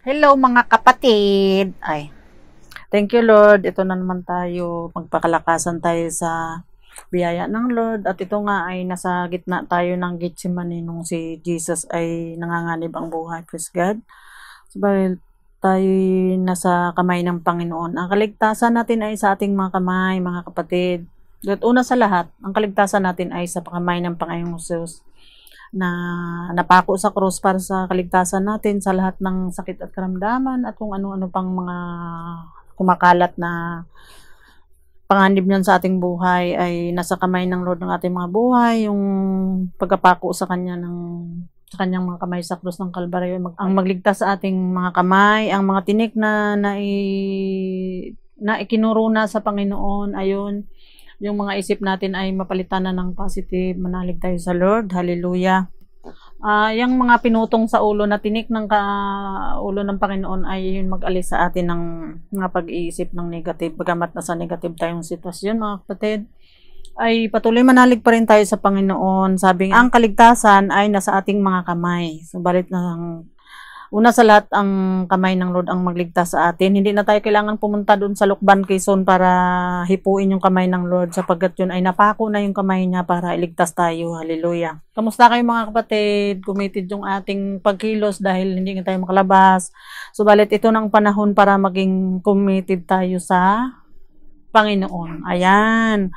Hello mga kapatid. Ay. Thank you Lord. Ito na naman tayo. Magpakalakasan tayo sa biyaya ng Lord. At ito nga ay nasa gitna tayo ng Gethsemane nung si Jesus ay nanganganib ang buhay. Praise God. So, tayo nasa kamay ng Panginoon. Ang kaligtasan natin ay sa ating mga kamay, mga kapatid. At una sa lahat, ang kaligtasan natin ay sa kamay ng Panginoong Jesus, na napako sa cross para sa kaligtasan natin sa lahat ng sakit at karamdaman at kung ano-ano pang mga kumakalat na panganib niyan sa ating buhay ay nasa kamay ng Lord ng ating mga buhay. Yung pagkapako sa kanya ng sa kanyang mga kamay sa cross ng Kalbaryo, ang magligtas sa ating mga kamay, ang mga tinik na ikinuruna sa Panginoon, ayun. Yung mga isip natin ay mapalitan na ng positive. Manalig tayo sa Lord. Hallelujah. Yung mga pinutong sa ulo na tinik ng ulo ng Panginoon ay yun mag-alis sa atin ng mga pag-iisip ng negative. Bagamat nasa negative tayong sitwasyon, mga kapatid, ay patuloy manalig pa rin tayo sa Panginoon. Sabi nga, ang kaligtasan ay nasa ating mga kamay. Subalit ng una sa lahat, ang kamay ng Lord ang magligtas sa atin. Hindi na tayo kailangan pumunta doon sa Lukban, Quezon para hipuin yung kamay ng Lord sapagkat yun ay napako na yung kamay niya para iligtas tayo. Hallelujah. Kamusta kayo mga kapatid? Committed yung ating pagkilos dahil hindi na tayo makalabas. Subalit ito ng panahon para maging committed tayo sa Panginoon. Ayan.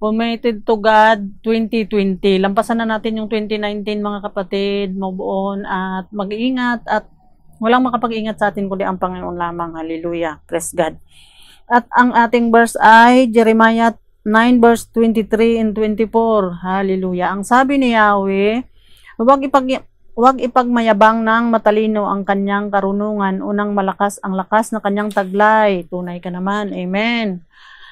Committed to God 2020. Lampasan na natin yung 2019 mga kapatid. Move on at mag-iingat at walang makapag-ingat sa atin kundi ang Panginoon lamang. Hallelujah. Praise God. At ang ating verse ay Jeremiah 9 verse 23 and 24. Hallelujah. Ang sabi ni Yahweh, Huwag ipagmayabang ng matalino ang kanyang karunungan. Unang malakas ang lakas na kanyang taglay. Tunay ka naman. Amen.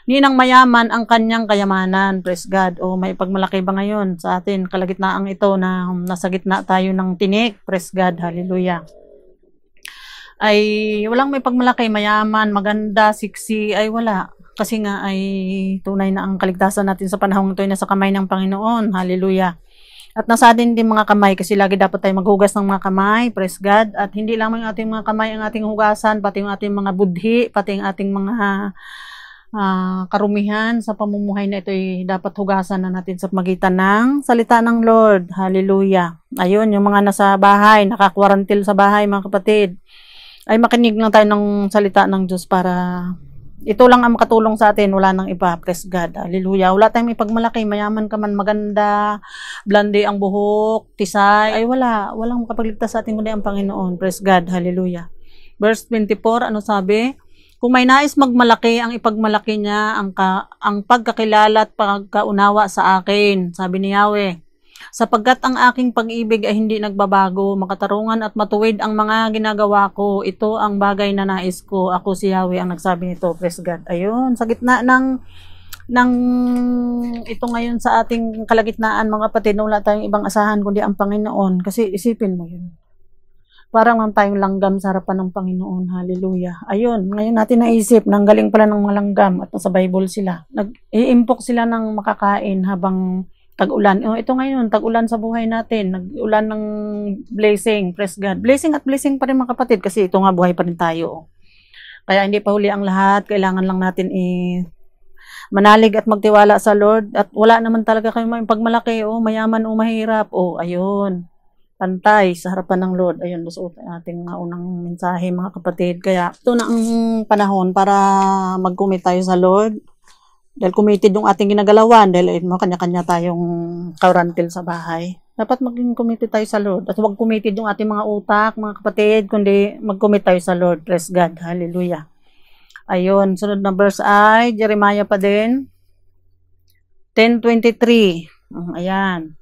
Ninang mayaman ang kanyang kayamanan. Praise God. O may pagmalaki ba ngayon sa atin? Kalagitnaan ito na nasa gitna tayo ng tinik. Praise God. Hallelujah. Ay walang may pagmalaki, mayaman, maganda, sexy. Ay wala. Kasi nga ay tunay na ang kaligtasan natin sa panahong ito ay nasa kamay ng Panginoon. Hallelujah. At nasa atin din mga kamay kasi lagi dapat tayo maghugas ng mga kamay. Praise God. At hindi lamang yung ating mga kamay ang ating hugasan, pati yung ating mga budhi, pati yung ating mga karumihan sa pamumuhay na ito ay dapat hugasan na natin sa magitan ng salita ng Lord. Hallelujah. Ayun, yung mga nasa bahay, nakakwarantil sa bahay mga kapatid, ay makinig lang tayo ng salita ng Diyos para ito lang ang makatulong sa atin, wala nang iba. Praise God. Hallelujah. Wala tayong ipagmalaki, mayaman ka man, maganda, blonde ang buhok, tisay, ay wala, walang makapagligtas sa atin kundi ang Panginoon. Praise God. Hallelujah. Verse 24, ano sabi? Kung may nais magmalaki, ang ipagmalaki niya ang pagkakilala at pagkaunawa sa akin, sabi ni Yahweh. Sapagkat ang aking pag-ibig ay hindi nagbabago, makatarungan at matuwid ang mga ginagawa ko. Ito ang bagay na nais ko. Ako si Yahweh ang nagsabi nito. Praise God. Ayun, sa gitna ng ito ngayon sa ating kalagitnaan, mga kapatid, wala tayong ibang asahan kundi ang Panginoon. Kasi isipin mo yun. Parang lang tayong langgam sa harapan ng Panginoon. Hallelujah. Ayun, ngayon natin naisip, nanggaling pala ng mga langgam at nasa Bible sila. Nag-iimpok sila ng makakain habang tag-ulan. Oh, ito ngayon, tag-ulan sa buhay natin. Nag-ulan ng blessing. Praise God. Blessing at blessing pa rin mga kapatid kasi ito nga buhay pa rin tayo. Kaya hindi pa huli ang lahat. Kailangan lang natin manalig at magtiwala sa Lord. At wala naman talaga kayo pagmalaki o mayaman o mahirap. Oh, ayun. Pantay sa harapan ng Lord. Ayun, busuot ating unang mensahe mga kapatid. Kaya ito na ang panahon para mag-commit tayo sa Lord. Dahil committed yung ating ginagalawan. Dahil kanya-kanya tayong karantil sa bahay. Dapat maging committed tayo sa Lord. At huwag committed yung ating mga utak, mga kapatid, kundi mag-commit tayo sa Lord. Praise God. Hallelujah. Ayun, sunod na verse ay Jeremiah pa din. 10:23. Ayan.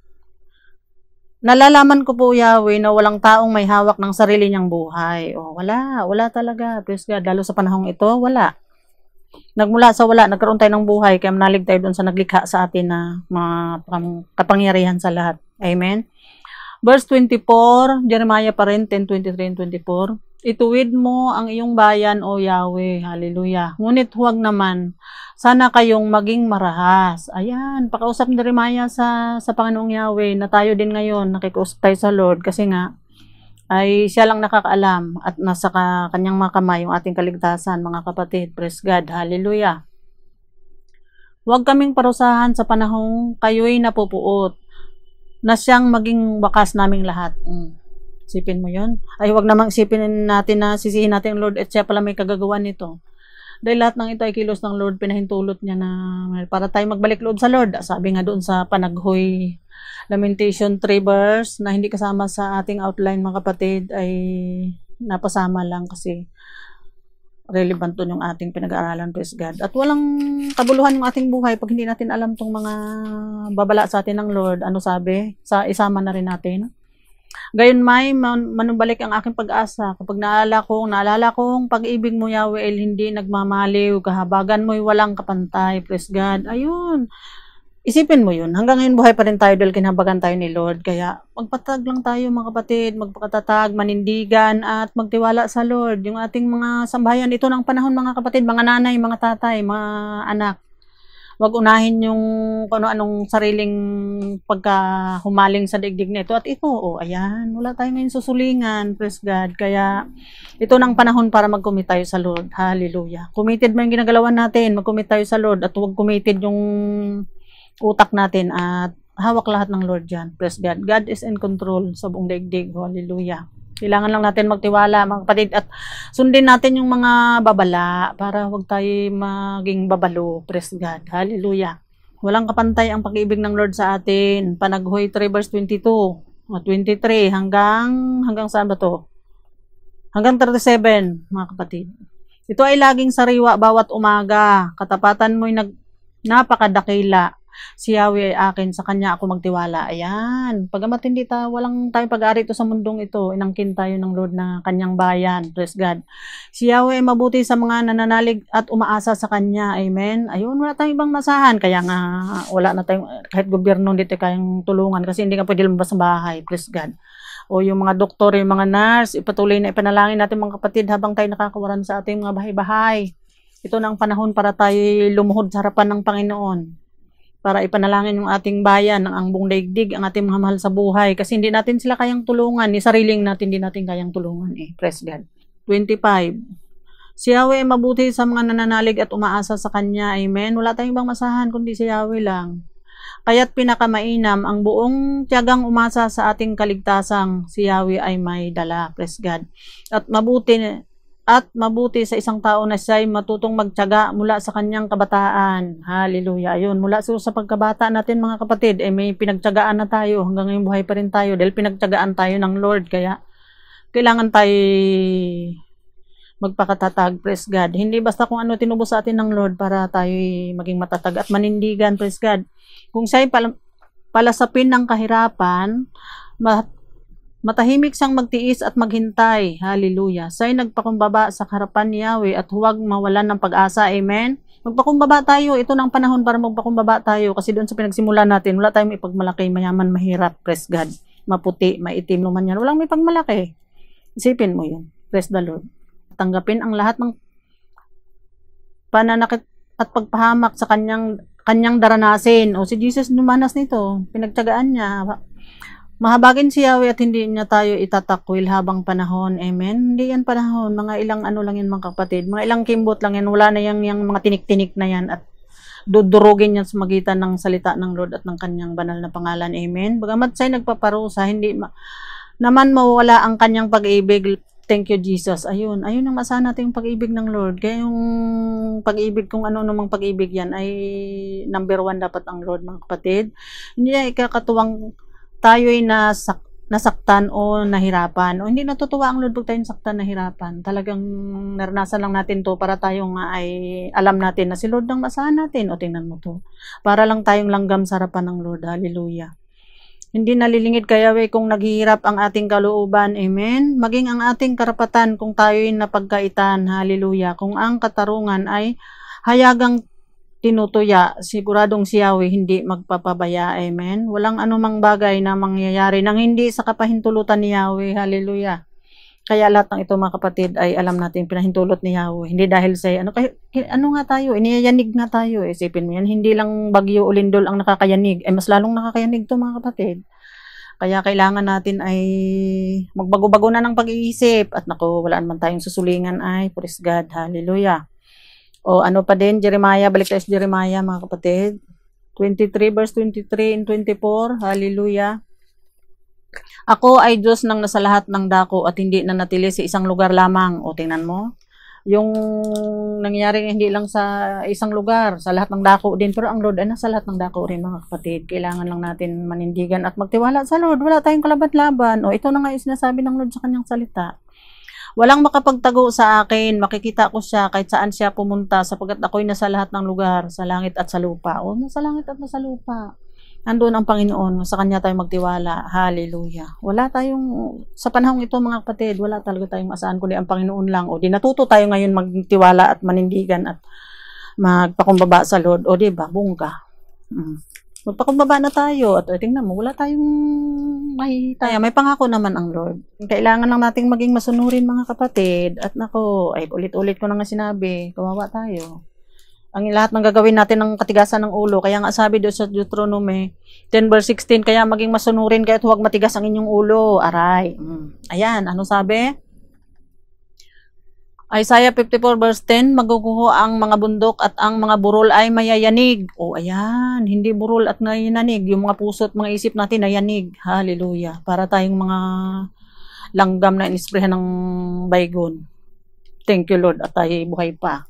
Nalalaman ko po, Yahweh, na walang taong may hawak ng sarili niyang buhay. O, wala. Wala talaga. Praise God. Lalo sa panahong ito, wala. Nagmula sa wala, nagkaroon tayo ng buhay. Kaya manalig tayo doon sa naglikha sa atin na mga kapangyarihan sa lahat. Amen. Verse 24, Jeremiah pa rin, 10:23 and 24. Ituwid mo ang iyong bayan, O Yahweh. Hallelujah. Ngunit huwag naman. Sana kayong maging marahas. Ayan, pakausap ni Jeremiah sa Panginoong Yahweh na tayo din ngayon, nakikausap tayo sa Lord kasi nga ay siya lang nakakaalam at nasa kanyang mga kamay yung ating kaligtasan, mga kapatid. Praise God. Hallelujah. Huwag kaming parusahan sa panahong kayo'y napupuot na siyang maging bakas naming lahat. Isipin mo yun. Ay huwag namang isipin natin na sisihin natin ang Lord at siya pala may kagagawan nito. Dahil lahat ng ito ay kilos ng Lord, pinahintulot niya na para tayo magbalik loob sa Lord. Sabi nga doon sa Panaghoy, Lamentation 3 verse na hindi kasama sa ating outline, mga kapatid, ay napasama lang kasi relevant doon yung ating pinag-aaralan. Praise God. At walang kabuluhan yung ating buhay pag hindi natin alam tong mga babala sa atin ng Lord. Ano sabi? Sa isama na rin natin. Gayon may manumbalik ang aking pag-asa kapag naalala kong pag-ibig mo, Yahweh, ay hindi nagmamaliw, kahabagan mo'y walang kapantay. Praise God. Ayun. Isipin mo yun. Hanggang ngayon buhay pa rin tayo dahil kinahabagan tayo ni Lord. Kaya magpatag lang tayo, mga kapatid, magpakatatag, manindigan at magtiwala sa Lord. Yung ating mga sambahayan, ito ng panahon, mga kapatid, mga nanay, mga tatay, mga anak. Huwag unahin yung ano-anong sariling pagkahumaling sa digdig nito. At ito, ayan, wala tayo ngayon susulingan. Praise God. Kaya ito ng panahon para mag-commit tayo sa Lord. Hallelujah. Committed mo yung ginagalawan natin, mag-commit tayo sa Lord. At huwag committed yung utak natin at hawak lahat ng Lord dyan. Praise God. God is in control sa buong digdig. Hallelujah. Kailangan lang natin magtiwala, mga kapatid, at sundin natin yung mga babala para huwag tayo maging babalo. Praise God. Hallelujah. Walang kapantay ang pag-ibig ng Lord sa atin. Panaghoy 3 verse 22 o 23 hanggang saan ba to? Hanggang 37, mga kapatid. Ito ay laging sariwa bawat umaga. Katapatan mo'y napakadakila. Si Yahweh akin, sa kanya ako magtiwala. Ayan, pagamat hindi walang tayong pag-aari ito sa mundong ito, inangkin tayo ng Lord na kanyang bayan. Praise God. Si Yahweh ay mabuti sa mga nananalig at umaasa sa kanya. Amen. Ayun, wala tayong ibang masahan. Kaya nga, wala na tayong, kahit gobyerno dito kayang tulungan kasi hindi ka pwede lumabas sa bahay. Praise God. O yung mga doktor, yung mga nurse, ipatuloy na ipanalangin natin, mga kapatid, habang tayo nakakawaran sa ating mga bahay-bahay. Ito na ang panahon para tayo lumuhod sa harapan ng Panginoon, para ipanalangin yung ating bayan, ang buong daigdig, ang ating mga mahal sa buhay. Kasi hindi natin sila kayang tulungan. Ni sariling natin, hindi natin kayang tulungan. Praise God. 25. Si Yahweh ay mabuti sa mga nananalig at umaasa sa Kanya. Amen. Wala tayong ibang masahan kundi si Yahweh lang. Kaya't pinakamainam ang buong tiyagang umasa sa ating kaligtasang si Yahweh ay may dala. Praise God. At mabuti sa isang tao na siya ay matutong magtiyaga mula sa kanyang kabataan. Hallelujah. Ayun, mula sa pagkabata natin, mga kapatid, eh may pinagtiyagaan na tayo. Hanggang ngayon buhay pa rin tayo dahil pinagtiyagaan tayo ng Lord. Kaya kailangan tayo magpakatatag. Praise God. Hindi basta kung ano tinubos sa atin ng Lord para tayo maging matatag at manindigan. Praise God. Kung siya ay palasapin ng kahirapan, matahimik siyang magtiis at maghintay. Hallelujah. Siya'y nagpakumbaba sa harapan ni Yahweh at huwag mawalan ng pag-asa. Amen. Magpakumbaba tayo. Ito ng panahon para magpakumbaba tayo. Kasi doon sa pinagsimulan natin, wala tayong ipagmalaki, mayaman, mahirap. Praise God. Maputi, maitim, luman yan. Walang may pagmalaki. Isipin mo yun. Praise the Lord. Tanggapin ang lahat ng pananakit at pagpahamak sa kanyang daranasin. O si Jesus numanas nito. Pinagtiyagaan niya. Mahabagin si Yahweh at hindi niya tayo itatakwil habang panahon. Amen. Hindi yan panahon. Mga ilang ano lang yan, mga kapatid. Mga ilang kimbot lang yan. Wala na yung mga tinik-tinik na yan. At dudurugin yan sa magitan ng salita ng Lord at ng kanyang banal na pangalan. Amen. Bagamat siya'y nagpaparusa, hindi naman mawala ang kanyang pag-ibig. Thank you, Jesus. Ayun. Ayun ang masahan natin, yung pag-ibig ng Lord. Kaya yung pag-ibig, kung ano namang pag-ibig yan, ay number 1 dapat ang Lord, mga kapatid. Hindi niya ikakatuwang tayo'y nasaktan o nahirapan. O hindi natutuwa ang Lord pag tayo nasaktan, nahirapan. Talagang naranasan lang natin to para tayo nga ay alam natin na si Lord ang masahan natin. O tingnan mo to. Para lang tayong langgam sa harapan ng Lord. Hallelujah. Hindi nalilingid kaya kung naghihirap ang ating kalooban. Amen. Maging ang ating karapatan kung tayo'y napagkaitan. Hallelujah. Kung ang katarungan ay hayagang tinutuya, siguradong si Yahweh hindi magpapabaya. Amen. Walang anumang bagay na mangyayari nang hindi sa kapahintulutan ni Yahweh. Hallelujah. Kaya lahat ng ito, mga kapatid, ay alam natin pinahintulot ni Yahweh. Hindi dahil sa ano nga tayo, iniyayanig nga tayo. Isipin mo yan, hindi lang bagyo o lindol ang nakakayanig. Mas lalong nakakayanig to, mga kapatid. Kaya kailangan natin ay magbago-bago na ng pag-iisip. At naku, wala naman tayong susulingan ay. Praise God. Hallelujah. O ano pa din, Jeremiah. Balik tayo sa Jeremiah, mga kapatid. 23 verse 23 and 24. Hallelujah. Ako ay Diyos ng nasa lahat ng dako at hindi na natili sa isang lugar lamang. O tingnan mo. Yung nangyayari hindi lang sa isang lugar, sa lahat ng dako din. Pero ang Lord ay nasa lahat ng dako rin, mga kapatid. Kailangan lang natin manindigan at magtiwala sa Lord. Wala tayong kalaban-laban. O ito na nga yung sinasabi ng Lord sa kanyang salita. Walang makapagtago sa akin. Makikita ko siya kahit saan siya pumunta sapagkat ako'y nasa lahat ng lugar, sa langit at sa lupa. O nasa langit at nasa lupa. Nandoon ang Panginoon, sa Kanya tayo magtiwala. Hallelujah. Wala tayong, sa panahong ito mga kapatid, wala talaga tayong maasahan kundi ang Panginoon lang. O di natuto tayo ngayon magtiwala at manindigan at magpakumbaba sa Lord. O di ba, bungka. Magpakumbaba na tayo. At tingnan mo, wala tayong mahihitaya. May pangako naman ang Lord. Kailangan lang nating maging masunurin mga kapatid. At nako, ay ulit-ulit ko na nga sinabi, kawawa tayo. Ang lahat ng gagawin natin ng katigasan ng ulo. Kaya nga sabi doon sa Deuteronomy 10 verse 16, kaya maging masunurin kaya't huwag matigas ang inyong ulo. Aray. Ayan, ano sabi? Isaiah 54 verse 10, maguguho ang mga bundok at ang mga burol ay mayayanig. O ayan, hindi burol at nayanig. Yung mga puso at mga isip natin nayanig. Hallelujah. Para tayong mga langgam na inisprehan ng baygon. Thank you Lord at tayo buhay pa.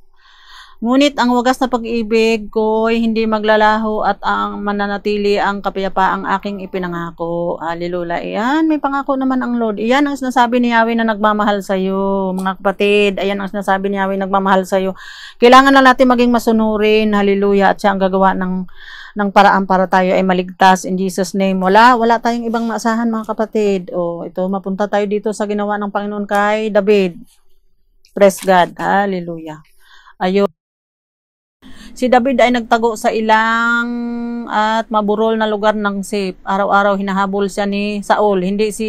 Ngunit ang wagas na pag-ibig ko'y hindi maglalaho at ang mananatili ang kapayapaang aking ipinangako. Hallelujah. Iyan, may pangako naman ang Lord. Iyan ang sinasabi ni Yahweh na nagmamahal sa iyo, mga kapatid. Ayan ang sinasabi ni Yahweh nagmamahal sa iyo. Kailangan lang natin maging masunurin. Hallelujah. At siya ang gagawa ng paraan para tayo ay maligtas in Jesus name. Wala tayong ibang maasahan, mga kapatid. O, ito, mapunta tayo dito sa ginawa ng Panginoon kay David. Praise God. Hallelujah. Ayun. Si David ay nagtago sa ilang at maburol na lugar ng safe. Araw-araw hinahabol siya ni Saul. Hindi si,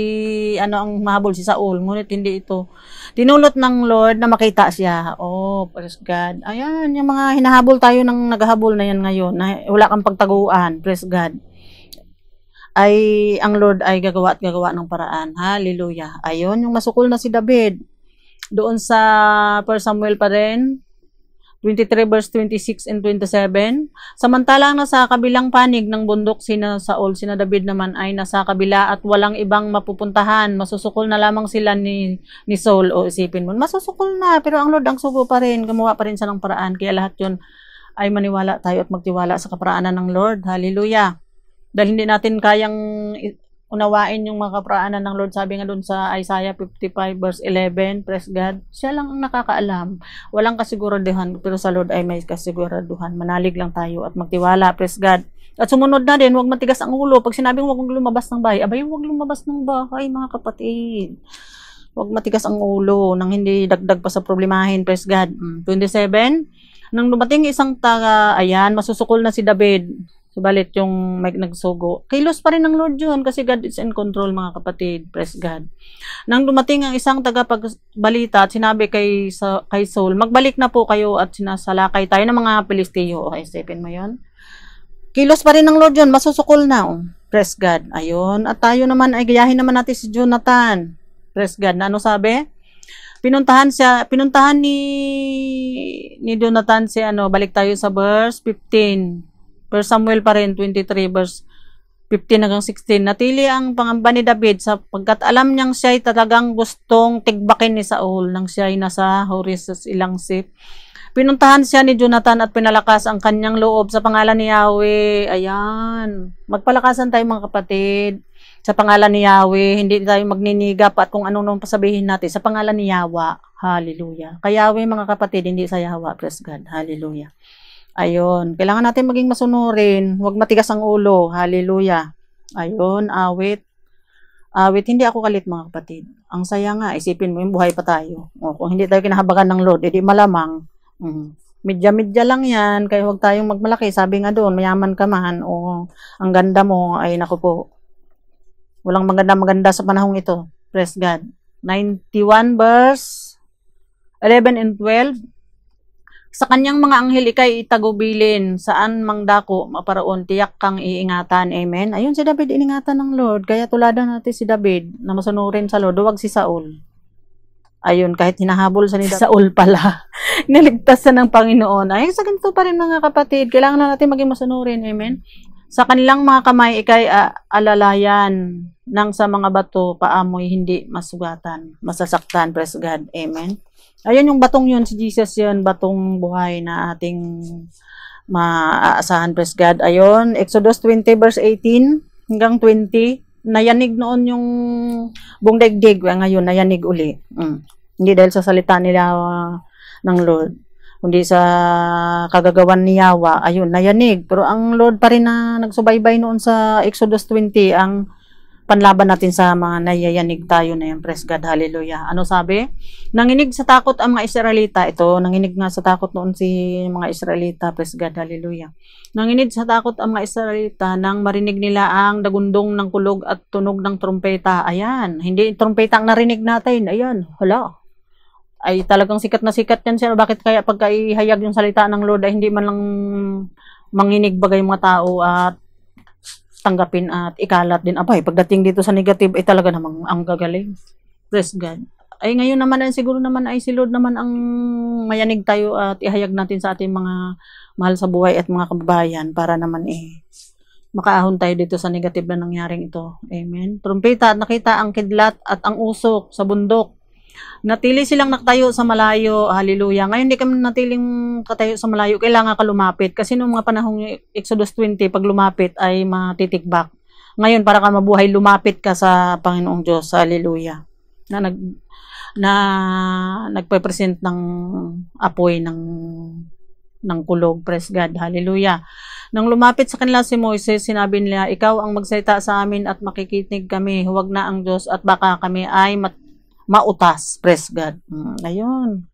ang mahabol si Saul. Ngunit hindi ito. Tinulot ng Lord na makita siya. Oh, praise God. Ayan, yung mga hinahabol tayo ng naghahabol na yan ngayon. Na wala kang pagtaguan. Praise God. Ay, ang Lord ay gagawa at gagawa ng paraan. Hallelujah. Ayun, yung masukul na si David. Doon sa 1 Samuel pa rin. 23 verse 26 and 27. Samantalang nasa kabilang panig ng bundok sina Saul, sina David naman ay nasa kabila at walang ibang mapupuntahan. Masusukol na lamang sila ni Saul. O isipin mo, masusukol na, pero ang Lord ang sugo pa rin. Gumawa pa rin siya ng paraan. Kaya lahat yun ay maniwala tayo at magtiwala sa kaparaanan ng Lord. Hallelujah. Dahil hindi natin kayang unawain yung mga kaparaanan ng Lord. Sabi nga doon sa Isaiah 55 verse 11, praise God, siya lang ang nakakaalam. Walang kasiguraduhan, pero sa Lord ay may kasiguraduhan. Manalig lang tayo at magtiwala, praise God. At sumunod na din, huwag matigas ang ulo. Pag sinabing huwag lumabas ng bahay, abay, huwag lumabas ng bahay, mga kapatid. Huwag matigas ang ulo nang hindi dagdag pa sa problemahin, praise God. 27, nang dumating isang taga, ayan, masusukol na si David. Subalit yung may nagsugo. Kilos pa rin ng Lord yun kasi God is in control, mga kapatid. Praise God. Nang dumating ang isang tagapagbalita at sinabi kay Saul, magbalik na po kayo at sinasalakay tayo ng mga Pilisteo. Okay, isipin mo yun. Kilos pa rin ng Lord yun. Masusukol na. Oh. Praise God. Ayun. At tayo naman ay gayahin naman natin si Jonathan. Praise God. Na ano sabi? Pinuntahan ni Jonathan si balik tayo sa verse 15. 1 Samuel pa rin, 23 verse 15 hanggang 16. Natili ang pangamba ni David sapagkat alam niyang siya ay talagang gustong tigbakin ni Saul nang siya ay nasa Horeses ilang sip. Pinuntahan siya ni Jonathan at pinalakas ang kanyang loob sa pangalan ni Yahweh. Ayan. Magpalakasan tayo, mga kapatid, sa pangalan ni Yahweh. Hindi tayo magninigap at kung anong pasabihin natin sa pangalan ni Yahweh. Hallelujah. Kay Yahweh, mga kapatid, hindi sa Yahweh. Praise God. Hallelujah. Ayun, kailangan natin maging masunurin, huwag matigas ang ulo. Hallelujah. Ayun, awit. Awit, hindi ako kalit, mga kapatid. Ang saya nga, isipin mo, yung buhay pa tayo. O, kung hindi tayo kinahabagan ng Lord, edi malamang. Medya-medya lang yan, kaya huwag tayong magmalaki. Sabi nga doon, mayaman ka man, o ang ganda mo, ay naku po. Walang maganda-maganda sa panahong ito. Praise God. 91 verse 11 and 12. Sa kanyang mga anghel ikay itagubilin, saan mangdako maparaon, tiyak kang iingatan. Amen. Ayun si David, iningatan ng Lord. Kaya tuladan natin si David na masunurin sa Lord, huwag si Saul. Ayun, kahit hinahabol sa ni Saul pala, niligtas na ng Panginoon. Ayun, sa ganito pa rin mga kapatid, kailangan na natin maging masunurin. Amen. Sa kanilang mga kamay ikay alalayan, nang sa mga bato paamoy hindi masugatan, masasaktan. Praise God. Amen. Ayun yung batong yun, si Jesus yun, batong buhay na ating maaasahan. Praise God. Ayun, Exodus 20 verse 18 hanggang 20, nayanig noon yung buong daigdig, ngayon nayanig uli. Hindi dahil sa salita nila ng Lord, kundi sa kagagawan ni Yawa. Ayun, nayanig. Pero ang Lord pa rin na nagsubaybay noon sa Exodus 20, ang panlaban natin sa mga nayayanig tayo na yan. Praise God, hallelujah. Ano sabi? Nanginig sa takot ang mga Israelita. Ito, nanginig nga sa takot noon si mga Israelita. Praise God, hallelujah. Nanginig sa takot ang mga Israelita nang marinig nila ang dagundong ng kulog at tunog ng trumpeta. Ayan, hindi trumpeta ang narinig natin. Ayan, hala. Ay talagang sikat na sikat yan siya. Bakit kaya pagka ihayag yung salita ng Lord ay hindi man lang manginig bagay mga tao at tanggapin at ikalat din. Abay, pagdating dito sa negative, ay talaga namang ang gagaling. Praise God. Ay ngayon naman, ay siguro naman ay si Lord naman ang mayanig tayo at ihayag natin sa ating mga mahal sa buhay at mga kababayan para naman makaahon tayo dito sa negative na nangyaring ito. Amen. Trumpeta at nakita ang kidlat at ang usok sa bundok. Natili silang nakatayo sa malayo. Hallelujah. Ngayon hindi kami natiling katayo sa malayo, kailangan ka lumapit, kasi noong mga panahong Exodus 20, pag lumapit ay matitikbak. Ngayon para ka mabuhay, lumapit ka sa Panginoong Diyos. Hallelujah. Nagpe-present ng apoy ng kulog. Praise God. Hallelujah. Nang lumapit sa kanila si Moises, sinabi nila, ikaw ang magsalita sa amin at makikinig kami. Huwag na ang Diyos at baka kami ay mautas. Praise God. Ayun.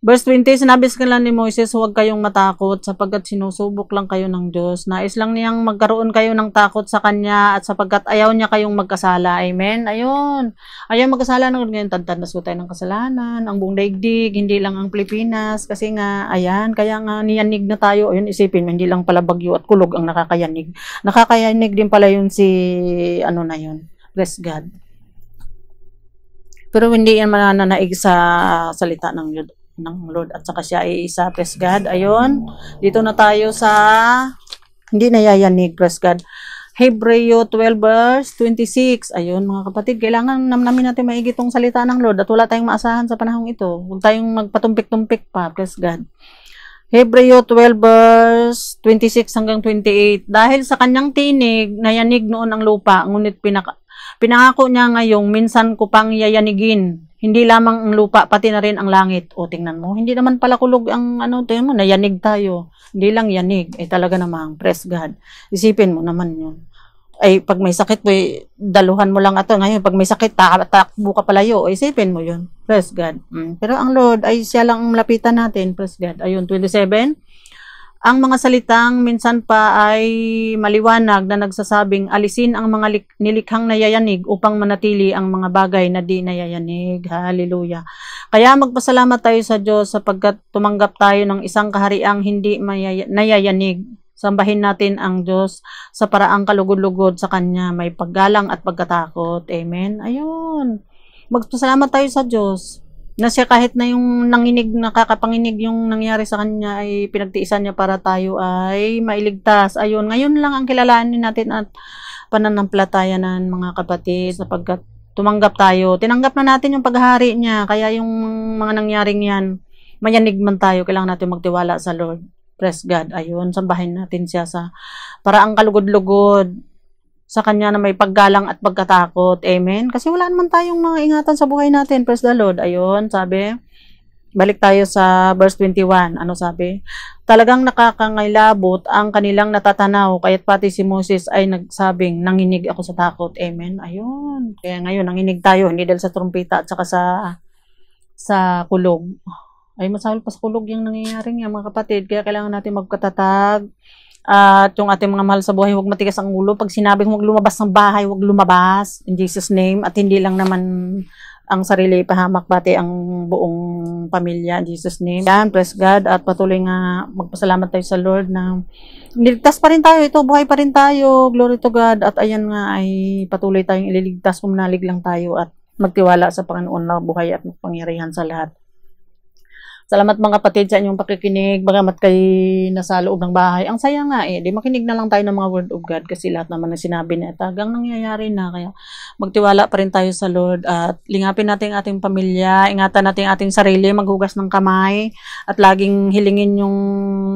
Verse 20, sinabi sa kanila ni Moises, huwag kayong matakot sapagkat sinusubok lang kayo ng Diyos. Nais lang niyang magkaroon kayo ng takot sa Kanya at sapagkat ayaw niya kayong magkasala. Amen. Ayun. Ayaw magkasala. Ngayon, tantanas ko tayo ng kasalanan. Ang buong daigdig, hindi lang ang Pilipinas. Kasi nga, ayan, kaya nga niyanig na tayo. Ayun, isipin mo, hindi lang pala bagyo at kulog ang nakakayanig. Nakakayanig din pala yun si, ano na yun. Praise God. Pero hindi yan mananaig sa salita ng Lord at saka siya ay isa. Praise God. Ayun. Dito na tayo sa hindi nayayanig. Praise God. Hebreo 12 verse 26. Ayun mga kapatid, kailangan namnamin natin maigi tong salita ng Lord at wala tayong maasahan sa panahong ito. Huwag tayong magpatumpik-tumpik pa. Praise God. Hebreo 12 verse 26 hanggang 28. Dahil sa kanyang tinig, nayanig noon ang lupa, ngunit pinangako niya ngayong minsan ko pang yayanigin. Hindi lamang ang lupa, pati na rin ang langit. O tingnan mo, hindi naman pala kulog ang ano, tingnan mo, nayanig tayo. Hindi lang yanig, ay talaga namang, praise God. Isipin mo naman yun. Ay pag may sakit, daluhan mo lang ito. Ngayon, pag may sakit, takbo ka palayo. Isipin mo yun. Praise God. Pero ang Lord, ay siya lang ang lapitan natin. Praise God. Ayun, 27. Ang mga salitang minsan pa ay maliwanag na nagsasabing alisin ang mga nilikhang nayayanig upang manatili ang mga bagay na di nayayanig. Hallelujah. Kaya magpasalamat tayo sa Diyos sapagkat tumanggap tayo ng isang kahariang hindi nayayanig. Sambahin natin ang Diyos sa paraang kalugod-lugod sa Kanya. May paggalang at pagkatakot. Amen. Ayun. Magpasalamat tayo sa Diyos na siya kahit na yung nanginig, nakakapanginig yung nangyari sa Kanya ay pinagtiisan niya para tayo ay mailigtas. Ayun, ngayon lang ang kilalanin natin at pananampalatayanan mga kapatid sapagkat tumanggap tayo. Tinanggap na natin yung paghahari niya, kaya yung mga nangyaring yan, mayanig man tayo, kailangan natin magtiwala sa Lord. Praise God. Ayun, sambahin natin siya sa paraang kalugod-lugod sa Kanya na may paggalang at pagkatakot. Amen. Kasi wala naman tayong mga ingatan sa buhay natin. Praise the Lord. Ayun, sabi. Balik tayo sa verse 21. Ano sabi? Talagang nakakangilabot ang kanilang natatanaw, kaya't pati si Moses ay nagsabing, nanginig ako sa takot. Amen. Ayun. Kaya ngayon, nanginig tayo. Hindi dahil sa trumpeta at saka sa kulog. Ay, masahol pa sa kulog yung nangyayari niya, mga kapatid. Kaya kailangan natin magkatatag. At yung ating mga mahal sa buhay, huwag matigas ang ulo. Pag sinabing huwag lumabas ng bahay, huwag lumabas. In Jesus' name. At hindi lang naman ang sarili pahamak, pati ang buong pamilya. In Jesus' name. Yan, praise God. At patuloy nga magpasalamat tayo sa Lord na niligtas pa rin tayo. Ito, buhay pa rin tayo. Glory to God. At ayan nga ay patuloy tayong ililigtas. Pumanalig lang tayo at magtiwala sa Panginoon na buhay at magpangyarihan sa lahat. Salamat mga kapatid sa inyong pakikinig, bagamat kayo nasa loob ng bahay. Ang saya nga eh, di makinig na lang tayo ng mga word of God kasi lahat naman na sinabi na tagang nangyayari na. Kaya magtiwala pa rin tayo sa Lord at lingapin natin ating pamilya, ingatan natin ating sarili, maghugas ng kamay at laging hilingin yung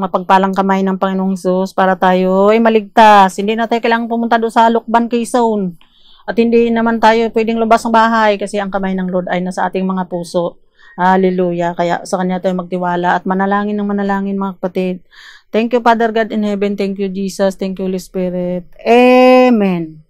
mapagpalang kamay ng Panginoong Jesus para tayo ay maligtas. Hindi na tayo kailangang pumunta doon sa Lukban, Quezon. At hindi naman tayo pwedeng lumabas ng bahay kasi ang kamay ng Lord ay nasa ating mga puso. Hallelujah. Kaya sa Kanya tayo magtiwala at manalangin ng manalangin mga kapatid. Thank you Father God in heaven. Thank you Jesus. Thank you Holy Spirit. Amen.